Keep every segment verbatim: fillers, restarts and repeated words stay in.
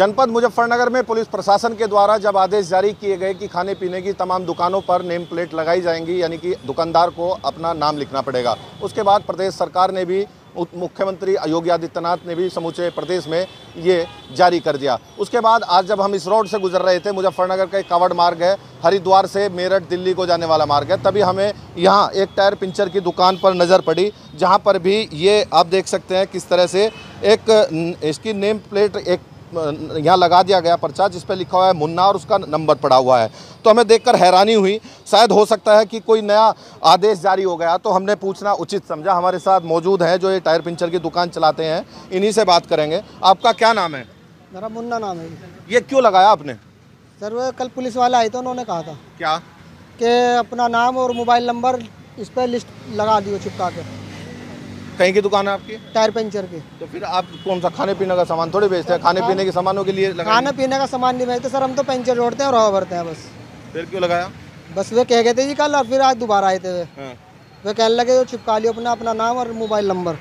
जनपद मुजफ्फरनगर में पुलिस प्रशासन के द्वारा जब आदेश जारी किए गए कि खाने पीने की तमाम दुकानों पर नेम प्लेट लगाई जाएंगी, यानी कि दुकानदार को अपना नाम लिखना पड़ेगा, उसके बाद प्रदेश सरकार ने भी, मुख्यमंत्री योगी आदित्यनाथ ने भी समूचे प्रदेश में ये जारी कर दिया। उसके बाद आज जब हम इस रोड से गुजर रहे थे, मुजफ्फरनगर का एक कांवड़ मार्ग है, हरिद्वार से मेरठ दिल्ली को जाने वाला मार्ग है, तभी हमें यहाँ एक टायर पंचर की दुकान पर नज़र पड़ी, जहाँ पर भी ये आप देख सकते हैं किस तरह से एक इसकी नेम प्लेट एक यहाँ लगा दिया गया पर्चा जिस पर लिखा हुआ है मुन्ना और उसका नंबर पड़ा हुआ है। तो हमें देखकर हैरानी हुई, शायद हो सकता है कि कोई नया आदेश जारी हो गया, तो हमने पूछना उचित समझा। हमारे साथ मौजूद हैं जो ये टायर पंचर की दुकान चलाते हैं, इन्हीं से बात करेंगे। आपका क्या नाम है? मेरा मुन्ना नाम है। ये क्यों लगाया आपने? सर वो कल पुलिस वाला आई तो उन्होंने कहा था क्या कि अपना नाम और मोबाइल नंबर इस पर लिस्ट लगा दियो चिपका के। कहीं की दुकान है आपकी? टायर पंचर की। तो फिर आप कौन सा खाने पीने का सामान थोड़ी बेचते हैं? खाने पीने के सामानों के लिए लगाया? खाने पीने का सामान नहीं बेचते सर, हम तो पंचर जोड़ते हैं और हवा भरते हैं बस। फिर क्यों लगाया? बस वे कह गए थे जी कल, और फिर आज दोबारा आए थे वे। हाँ। वे कहने लगे जो चिपका लियो अपना अपना नाम और मोबाइल नंबर।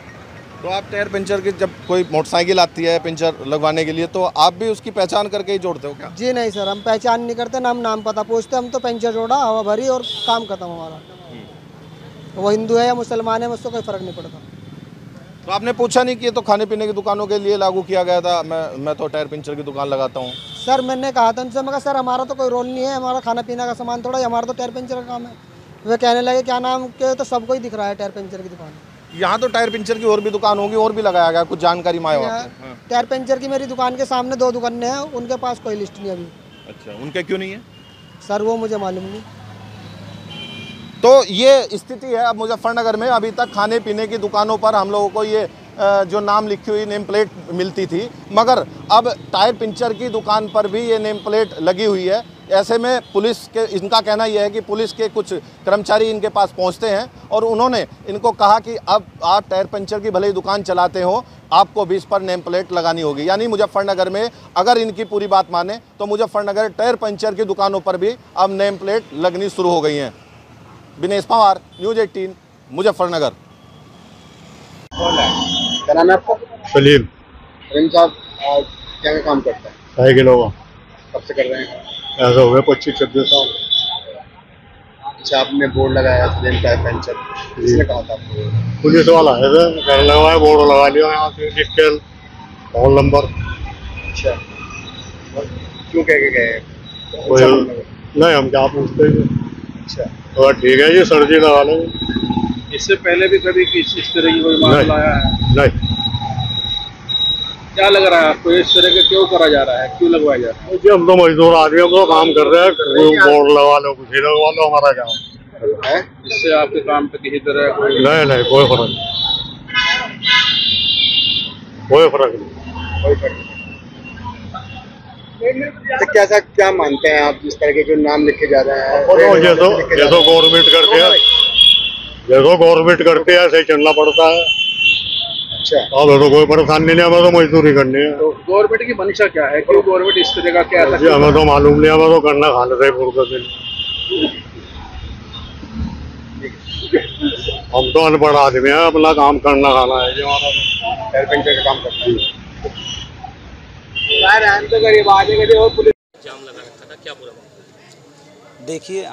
तो आप टायर पंचर की, जब कोई मोटरसाइकिल आती है पंचर लगवाने के लिए, तो आप भी उसकी पहचान करके ही जोड़ते हो क्या? जी नहीं सर, हम पहचान नहीं करते, ना हम नाम पता पूछते, हम तो पंचर जोड़ा, हवा भरी और काम खत्म हमारा। वो हिंदू है या मुसलमान है उसको कोई फर्क नहीं पड़ता। तो आपने पूछा नहीं कि ये तो खाने पीने की दुकानों के लिए लागू किया गया था, मैं मैं तो टायर पंचर की दुकान लगाता हूँ। सर मैंने कहा था उनसे, मैं कहा सर हमारा तो कोई रोल नहीं है, हमारा खाना पीना का सामान थोड़ा, हमारा तो टायर पंचर का काम है। वे कहने लगे क्या नाम के तो सबको ही दिख रहा है टायर पंचर की दुकान। यहाँ तो टायर पंचर की और भी दुकान होगी, और भी लगाया गया, कुछ जानकारी मांगो। टायर पंचर की मेरी दुकान के सामने दो दुकानें हैं, उनके पास कोई लिस्ट नहीं अभी। अच्छा, उनके क्यों नहीं है? सर वो मुझे मालूम नहीं। तो ये स्थिति है अब मुजफ्फरनगर में। अभी तक खाने पीने की दुकानों पर हम लोगों को ये जो नाम लिखी हुई नेम प्लेट मिलती थी, मगर अब टायर पंचर की दुकान पर भी ये नेम प्लेट लगी हुई है। ऐसे में पुलिस के, इनका कहना यह है कि पुलिस के कुछ कर्मचारी इनके पास पहुंचते हैं और उन्होंने इनको कहा कि अब आप टायर पंचर की भले ही दुकान चलाते हो, आपको भी इस पर नेम प्लेट लगानी होगी। यानी मुजफ्फरनगर में अगर इनकी पूरी बात माने तो मुजफ्फरनगर टायर पंचर की दुकानों पर भी अब नेम प्लेट लगनी शुरू हो गई हैं। विनेश पवार, न्यूज़ अठारह, मुजफ्फरनगर। क्या नाम है आपका? सलीम। सलीम साहब क्या काम करते हैं? साइकिल होगा। कब से कर रहे हैं? ऐसा हो गया पच्चीस छब्बीस साल। अच्छा, आपने बोर्ड लगाया टायर पंचर, किसने कहा था आपको? पुलिस वाला है सर, कहने लगा बोर्ड लगा लिया यहाँ से डिटेल फोन नंबर। अच्छा, क्यों कह के गए? नहीं हम क्या पूछते हैं। अच्छा तो ठीक है जी, सर जी लगा लो। इससे पहले भी कभी किसी इस तरह की कोई मामला आया है? नहीं। क्या लग रहा है आपको इस तरह के क्यों करा जा रहा है, क्यों लगवाया जा रहा है? जी हम तो मजदूर आदमी, हम तो काम कर रहे हैं, बोर्ड लगा लो कुछ ही लगवा लो, हमारा काम है। इससे आपके काम पे किसी तरह कोई? नहीं नहीं, कोई फर्क नहीं, कोई फर्क नहीं, कोई फर्क नहीं। तो कैसा क्या मानते हैं आप इस तरह के जो नाम लिखे जा रहे हैं? जैसो जैसो गवर्नमेंट करते हैं, जैसो गवर्नमेंट करते हैं ऐसे चलना पड़ता है। अच्छा, अब तो कोई परेशानी नहीं, हमें तो मजदूरी करनी है। तो गवर्नमेंट की मंशा क्या है, क्यों गवर्नमेंट इस तरह का क्या है? हमें तो मालूम नहीं, हमें तो करना खा लेते हैं, हम तो अनपढ़ आदमी है, अपना काम करना खाना है। काम करते हैं देखिए,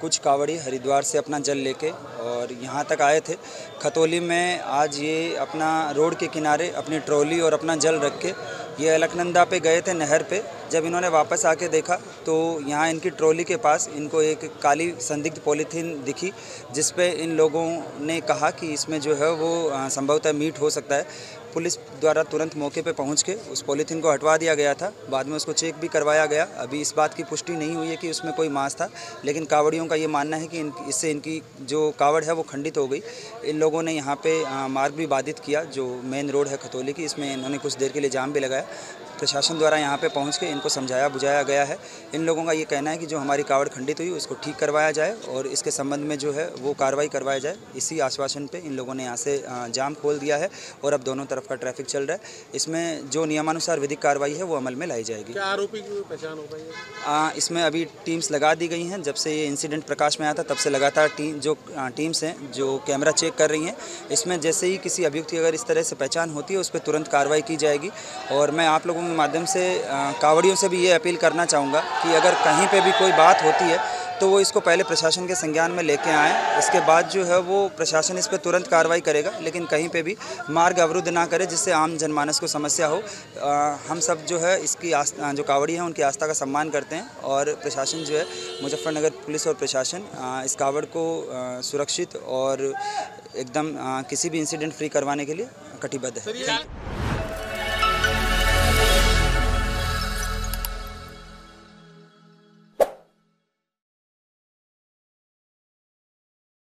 कुछ कांवड़ी हरिद्वार से अपना जल लेके और यहाँ तक आए थे। खतोली में आज ये अपना रोड के किनारे अपनी ट्रॉली और अपना जल रख के ये अलकनंदा पे गए थे, नहर पे। जब इन्होंने वापस आके देखा तो यहाँ इनकी ट्रॉली के पास इनको एक काली संदिग्ध पॉलीथीन दिखी, जिस पे इन लोगों ने कहा कि इसमें जो है वो संभवतः मीट हो सकता है। पुलिस द्वारा तुरंत मौके पे पहुंच के उस पॉलीथीन को हटवा दिया गया था, बाद में उसको चेक भी करवाया गया। अभी इस बात की पुष्टि नहीं हुई है कि उसमें कोई मांस था, लेकिन कांवड़ियों का ये मानना है कि इन, इससे इनकी जो कांवड़ है वो खंडित हो गई। इन लोगों ने यहाँ पे मार्ग भी बाधित किया, जो मेन रोड है खतौली की, इसमें इन्होंने कुछ देर के लिए जाम भी लगाया। प्रशासन द्वारा यहाँ पे पहुँच के इनको समझाया बुझाया गया है। इन लोगों का ये कहना है कि जो हमारी कांवड़ खंडित हुई उसको ठीक करवाया जाए और इसके संबंध में जो है वो कार्रवाई करवाया जाए। इसी आश्वासन पे इन लोगों ने यहाँ से जाम खोल दिया है और अब दोनों तरफ का ट्रैफिक चल रहा है। इसमें जो नियमानुसार विधिक कार्रवाई है वो अमल में लाई जाएगी। क्या आरोपी की पहचान हो पाई है? इसमें अभी टीम्स लगा दी गई हैं। जब से ये इंसिडेंट प्रकाश में आया था तब से लगातार टीम जो टीम्स हैं जो कैमरा चेक कर रही हैं, इसमें जैसे ही किसी अभियुक्त की अगर इस तरह से पहचान होती है उस पर तुरंत कार्रवाई की जाएगी। और मैं आप लोगों माध्यम से कांवड़ियों से भी ये अपील करना चाहूँगा कि अगर कहीं पे भी कोई बात होती है तो वो इसको पहले प्रशासन के संज्ञान में लेके आएँ, इसके बाद जो है वो प्रशासन इस पे तुरंत कार्रवाई करेगा, लेकिन कहीं पे भी मार्ग अवरुद्ध ना करे जिससे आम जनमानस को समस्या हो। आ, हम सब जो है इसकी आस्था, जो कांवड़ी हैं उनकी आस्था का सम्मान करते हैं और प्रशासन जो है मुजफ्फरनगर पुलिस और प्रशासन आ, इस कांवड़ को आ, सुरक्षित और एकदम आ, किसी भी इंसिडेंट फ्री करवाने के लिए कटिबद्ध है।